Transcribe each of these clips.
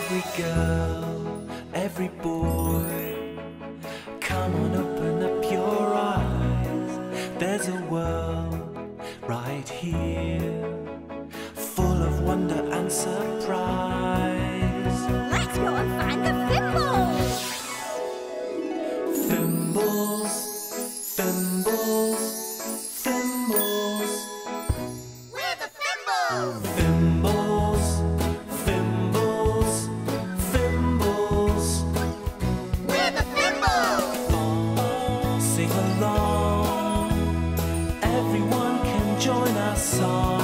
Every girl, every boy, come on, open up your eyes. There's a world right here, full of wonder and surprise. Let's go and find the thimbles! Thimbles, thimbles, thimbles. We're the thimbles! Thimbles, thimbles, thimbles. We're the thimbles! Pom, sing along. Everyone can join our song.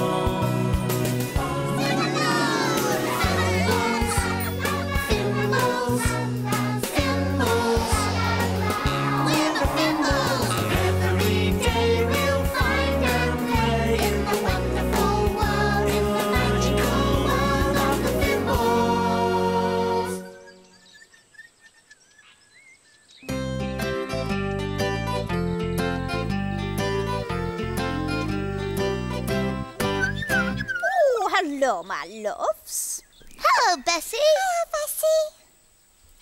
Hello, my loves. Hello, Bessie. Hello, Bessie.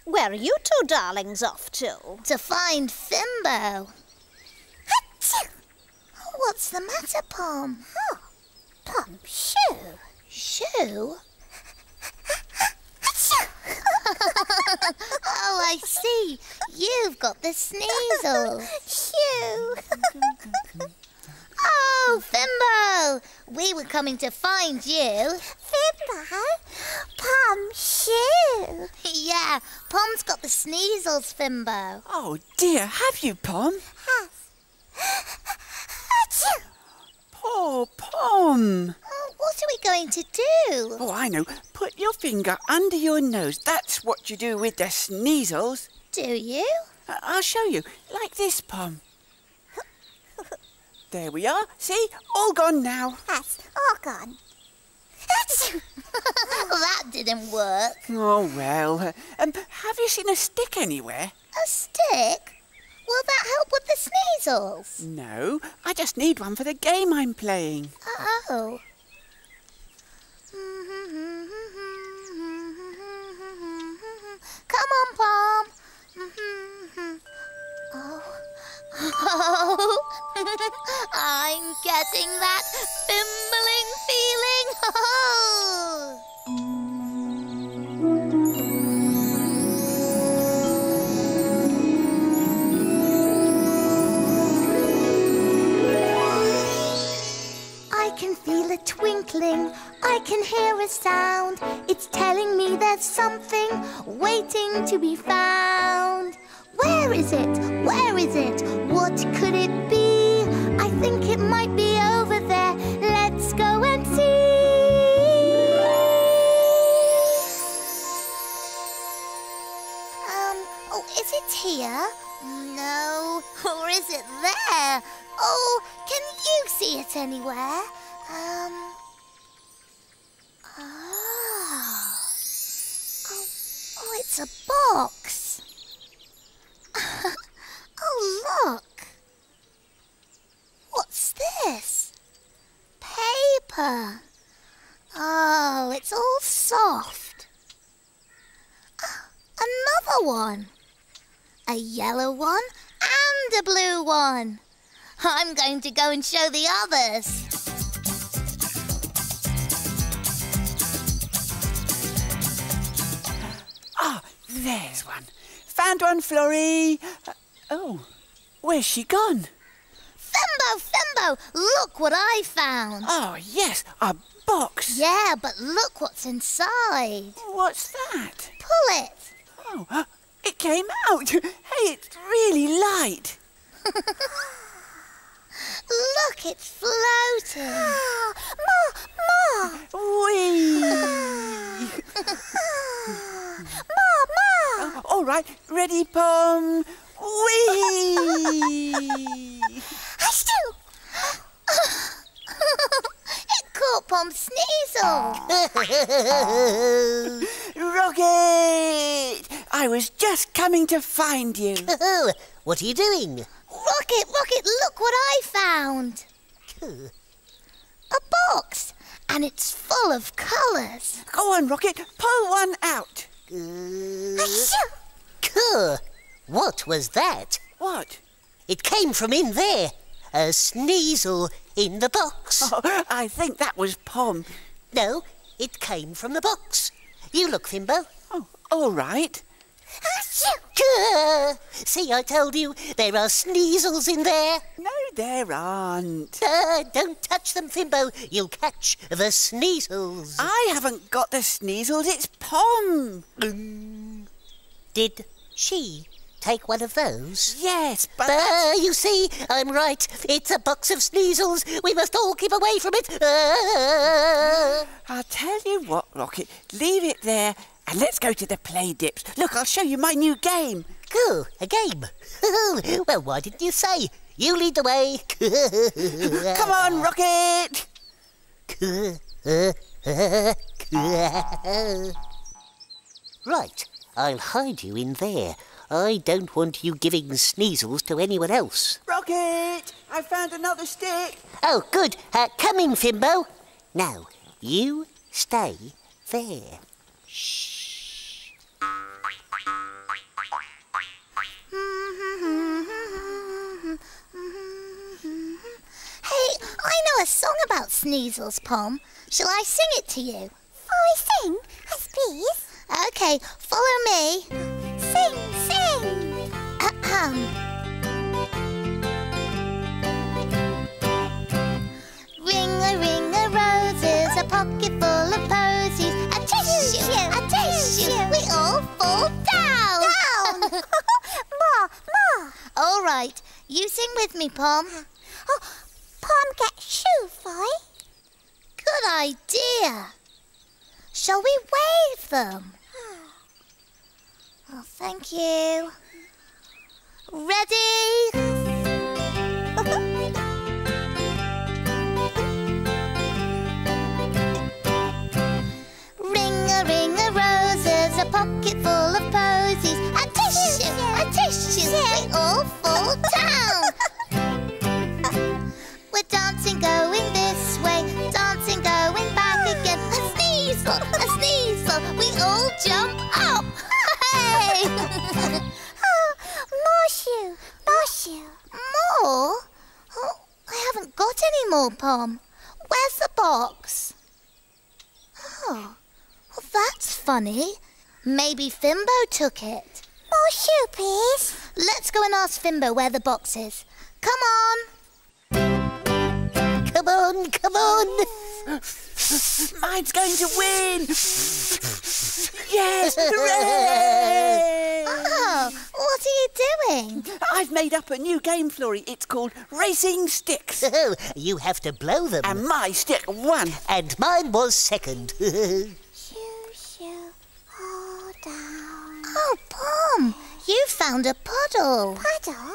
Where are you two darlings off to? To find Fimbo. Achoo! What's the matter, Pom? Oh, Pom, shoo. Shoo? Oh, I see. You've got the sneezle. Shoo. Oh, Fimbo! We were coming to find you. Fimbo? Pom, shoo! Yeah, Pom's got the sneezles, Fimbo. Oh dear, have you, Pom? Have. Poor Pom! Oh, what are we going to do? Oh, I know. Put your finger under your nose. That's what you do with the sneezles. Do you? I'll show you. Like this, Pom. There we are. See? All gone now. Yes, all gone. That didn't work. Oh, well. Have you seen a stick anywhere? A stick? Will that help with the sneezles? No. I just need one for the game I'm playing. Oh. Come on, Pom. Oh, I'm getting that fimbling feeling. Oh. I can feel a twinkling. I can hear a sound. It's telling me there's something waiting to be found. Where is it? Where is it? What could it be? I think it might be over there. Let's go and see. Oh, is it here? No. Or is it there? Oh, can you see it anywhere? Oh, it's a box. Oh, look! What's this? Paper! Oh, it's all soft. Oh, another one! A yellow one and a blue one. I'm going to go and show the others. Ah, oh, there's one. Found one, Florrie. Oh, where's she gone? Fimbo, Fimbo, look what I found. Oh, yes, a box. Yeah, but look what's inside. What's that? Pull it. Oh, it came out. Hey, it's really light. Look, it's floating. Oh, Ma, Ma. Whee. Ma, Ma. Oh, all right, ready, Pom. Whee! Ashoo! It caught Pom's sneezle. Rocket! I was just coming to find you. Oh, what are you doing? Rocket, Rocket, look what I found. A box. and it's full of colours. Go on, Rocket, pull one out. What was that? What? It came from in there. A Sneasel in the box. Oh, I think that was Pom. No, it came from the box. You look, Fimbo. Oh, all right. See, I told you, there are Sneasels in there. No, there aren't. Don't touch them, Fimbo. You'll catch the Sneasels. I haven't got the Sneasels. It's Pom. Did she take one of those? Yes, but... you see, I'm right. It's a box of Sneasels. We must all keep away from it. I'll tell you what, Rocket. Leave it there. And let's go to the play dips. Look, I'll show you my new game. Cool, a game? Well, why didn't you say? You lead the way. Come on, Rocket! Right, I'll hide you in there. I don't want you giving Sneasels to anyone else. Rocket! I found another stick. Oh, good. Come in, Fimbo. Now, you stay there. Shh. I know a song about Sneasels, Pom. Shall I sing it to you? I sing, as please. OK, follow me. Sing, sing. Ring a roses, a pocket full of posies. A tissue, we all fall down. Ma. All right, you sing with me, Pom. Oh. Pom get shoe fly. Good idea. Shall we wave them? Oh, thank you. Ready? Ring a roses, a pocket full of posies. A tissue, we all fall down. We're dancing, going this way, dancing, going back again. A Sneasel, a Sneasel, we all jump up. Hey! Oh, more shoe, more shoe. More? Oh, I haven't got any more, Pom. Where's the box? Oh, well, that's funny. Maybe Fimbo took it. More shoe, please. Let's go and ask Fimbo where the box is. Come on. Come on, come on! Mine's going to win! Yes, hooray! Oh, what are you doing? I've made up a new game, Florrie. It's called Racing Sticks. Oh, you have to blow them. And my stick won. And mine was second. Shoo, shoo, all down. Oh, Pom, you found a puddle. Puddle?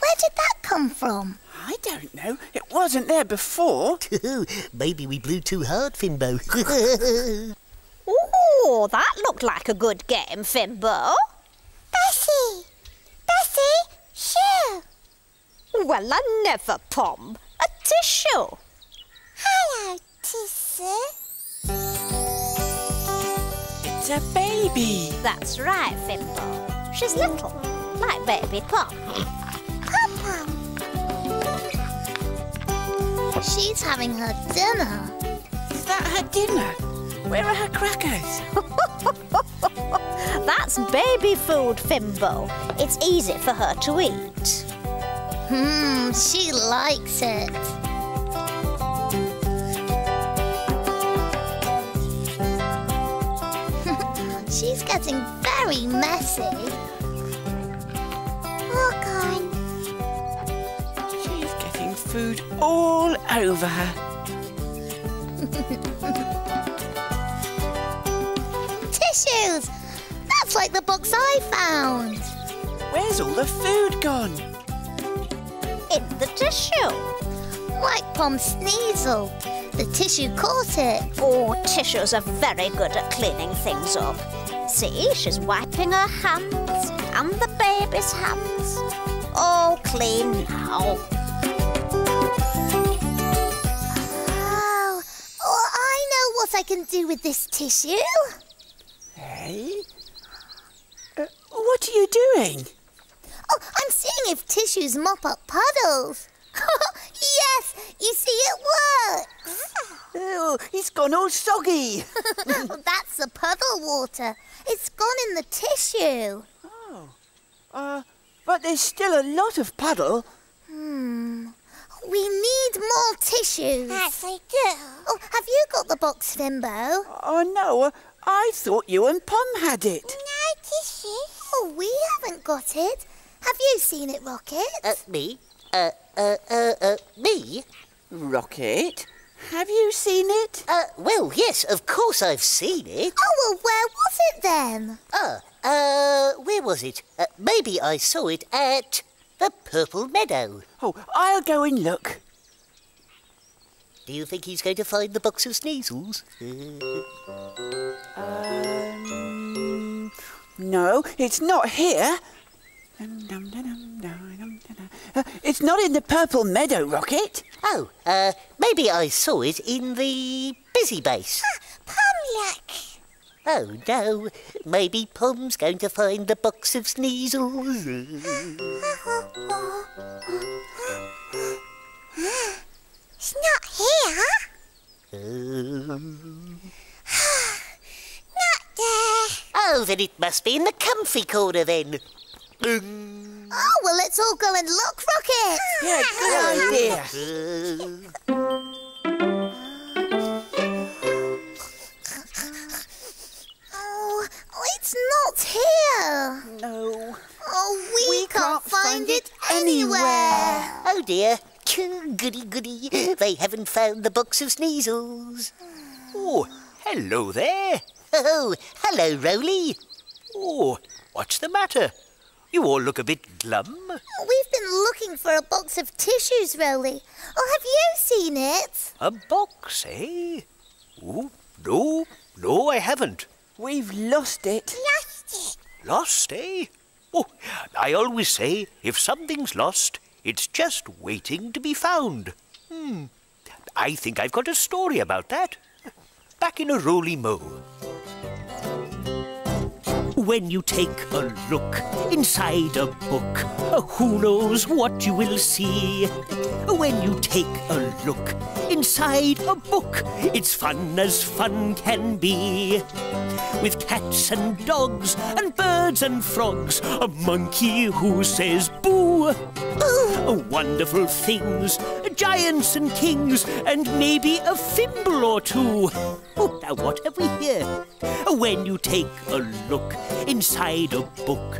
Where did that come from? I don't know. It wasn't there before. Maybe we blew too hard, Fimbo. Oh, that looked like a good game, Fimbo. Bessie! Bessie, shoo! Well, I never, Pom. A tissue. Hello, Tissa. It's a baby. That's right, Fimbo. She's little, like Baby Pom. She's having her dinner. Is that her dinner? Where are her crackers? That's baby food, Fimbo. It's easy for her to eat. She likes it. She's getting very messy. Walk on. Food all over her. Tissues! That's like the box I found. Where's all the food gone? In the tissue. Like Pom's Sneasel. The tissue caught it. Oh, tissues are very good at cleaning things up. See, she's wiping her hands and the baby's hands. All clean now. Oh, I do with this tissue? Hey? What are you doing? Oh, I'm seeing if tissues mop up puddles. Yes, you see it works. Oh, it's gone all soggy. That's the puddle water. It's gone in the tissue. Oh, but there's still a lot of puddle. We need more tissues. Yes, I do. Oh, have you got the box, Fimbo? Oh, no. I thought you and Pom had it. No tissues. Oh, we haven't got it. Have you seen it, Rocket? Me? Me? Rocket? Have you seen it? Well, yes, of course I've seen it. Oh, well, where was it then? Where was it? Maybe I saw it at the Purple Meadow. Oh, I'll go and look. Do you think he's going to find the box of sneezels? No, it's not here. It's not in the Purple Meadow, Rocket. Oh, maybe I saw it in the busy base. Pom-luck. Oh, no. Maybe Pom's going to find the box of sneezels. It's not here. Not there. Oh, then it must be in the comfy corner, then. Oh, well, let's all go and look, Rocket. Yeah, good idea. Oh, it's not here. No. Oh, we can't find it anywhere. Oh, dear. Goody, goody. They haven't found the box of sneezels. Oh, hello there. Oh, hello, Roly. Oh, what's the matter? You all look a bit glum. We've been looking for a box of tissues, Roly. Oh, have you seen it? A box, eh? Oh, no, I haven't. We've lost it. Lost it. Lost, eh? Oh, I always say if something's lost, it's just waiting to be found. I think I've got a story about that. Back in a Roly-mo. When you take a look inside a book, who knows what you will see? When you take a look inside a book, it's fun as fun can be. With cats and dogs and birds and frogs, a monkey who says boo. Wonderful things, giants and kings, and maybe a thimble or two. Oh, now what have we here? When you take a look inside a book,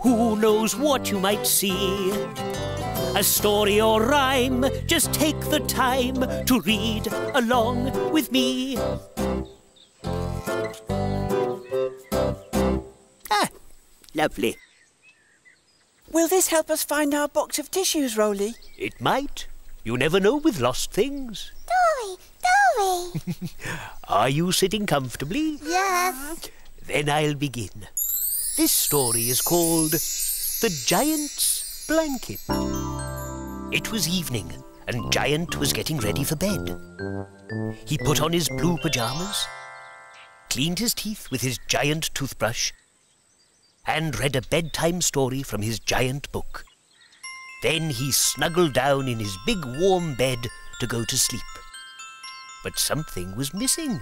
who knows what you might see? A story or rhyme, just take the time to read along with me. Ah, lovely. Will this help us find our box of tissues, Roly? It might. You never know with lost things. Dory! Are you sitting comfortably? Yes. Then I'll begin. This story is called The Giant's Blanket. It was evening and Giant was getting ready for bed. He put on his blue pyjamas, cleaned his teeth with his giant toothbrush, and read a bedtime story from his giant book. Then he snuggled down in his big warm bed to go to sleep. But something was missing.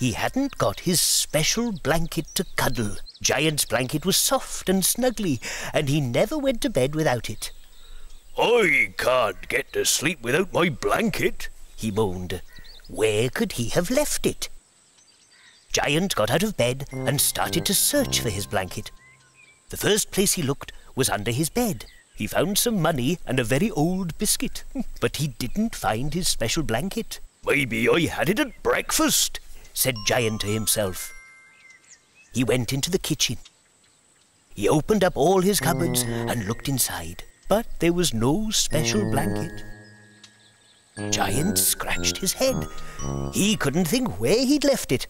He hadn't got his special blanket to cuddle. Giant's blanket was soft and snuggly, and he never went to bed without it. I can't get to sleep without my blanket, he moaned. Where could he have left it? Giant got out of bed and started to search for his blanket. The first place he looked was under his bed. He found some money and a very old biscuit, but he didn't find his special blanket. Maybe I had it at breakfast, said Giant to himself. He went into the kitchen. He opened up all his cupboards and looked inside, but there was no special blanket. Giant scratched his head. He couldn't think where he'd left it.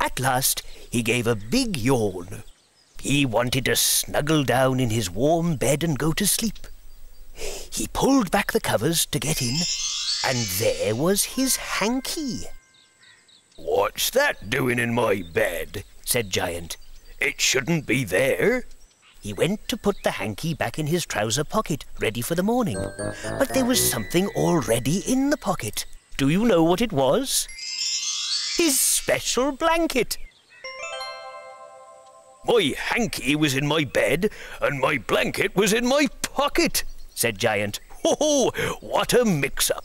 At last, he gave a big yawn. He wanted to snuggle down in his warm bed and go to sleep. He pulled back the covers to get in, and there was his hanky. "What's that doing in my bed?" said Giant. "It shouldn't be there." He went to put the hanky back in his trouser pocket, ready for the morning. But there was something already in the pocket. Do you know what it was? His special blanket. "My hanky was in my bed, and my blanket was in my pocket," said Giant. "Oh, what a mix-up!"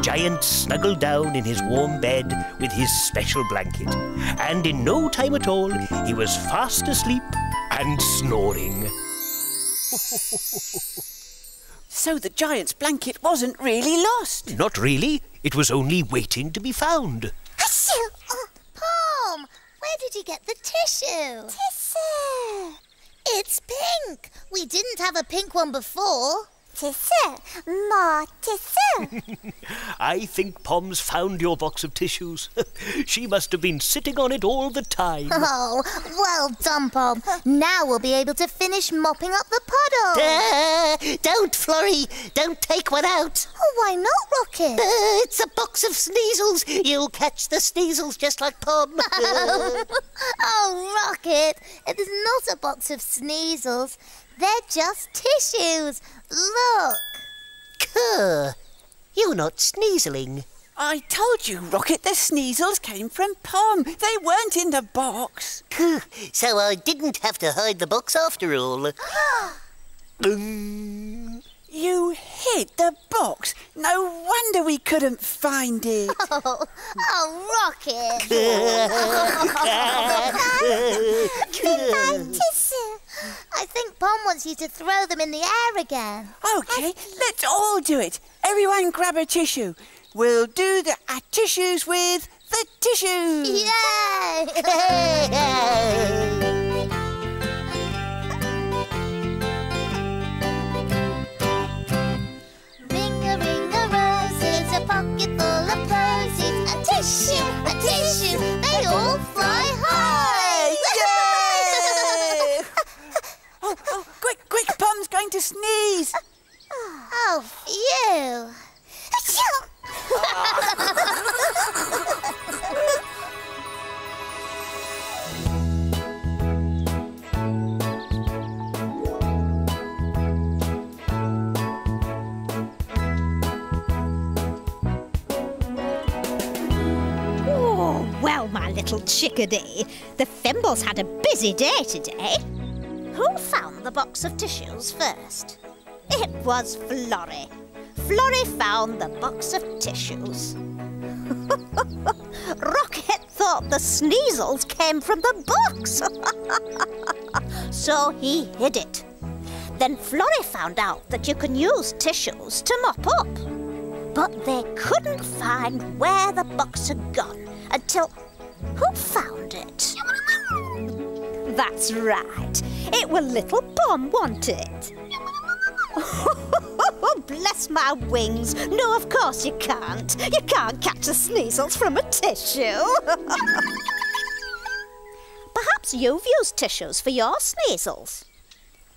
Giant snuggled down in his warm bed with his special blanket, and in no time at all, he was fast asleep and snoring. So the Giant's blanket wasn't really lost? Not really. It was only waiting to be found. Pom, where did you get the tissue? Tissa! It's pink. We didn't have a pink one before. Tissa, more tissue. I think Pom's found your box of tissues. She must have been sitting on it all the time. Oh, well done, Pom. Now we'll be able to finish mopping up the puddle. Don't, Florrie. Don't take one out. Oh, why not, Rocket? It's a box of sneezels. You'll catch the sneezels just like Pom. Oh, Rocket, it is not a box of sneezels. They're just tissues. Look. Kerr, you're not sneezling. I told you, Rocket, the sneezels came from Pom. They weren't in the box. So I didn't have to hide the box after all. You hid the box. No wonder we couldn't find it. Oh, Rocket. Goodbye, Tissa. I think Pom wants you to throw them in the air again. OK, let's all do it. Everyone grab a tissue. We'll do the tissues with the tissues. Yay! Pocket full of posies, a tissue, they all fly high! Yay! Oh, quick, Pom's going to sneeze! Oh, phew! Well, my little chickadee, the Fimbles had a busy day today. Who found the box of tissues first? It was Florrie. Florrie found the box of tissues. Rocket thought the sneezels came from the box. So he hid it. Then Florrie found out that you can use tissues to mop up. But they couldn't find where the box had gone. Until who found it? That's right. It was little Pom, wasn't it? Bless my wings. No, of course you can't. You can't catch the sneezels from a tissue. Perhaps you've used tissues for your sneezels.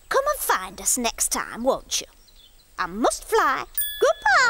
Come and find us next time, won't you? I must fly. Goodbye.